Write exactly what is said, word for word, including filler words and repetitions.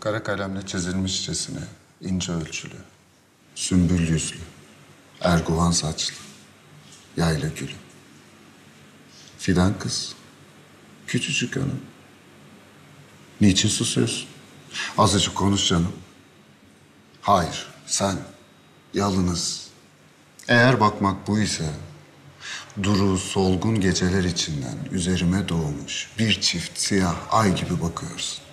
Kara kalemle çizilmişçesine, ince ölçülü, sümbül yüzlü, erguvan saçlı, yayla gülü. Fidan kız, küçücük hanım. Niçin susuyorsun? Azıcık konuş canım. Hayır, sen yalnız. Eğer bakmak bu ise, duru, solgun geceler içinden üzerime doğmuş bir çift siyah ay gibi bakıyorsun.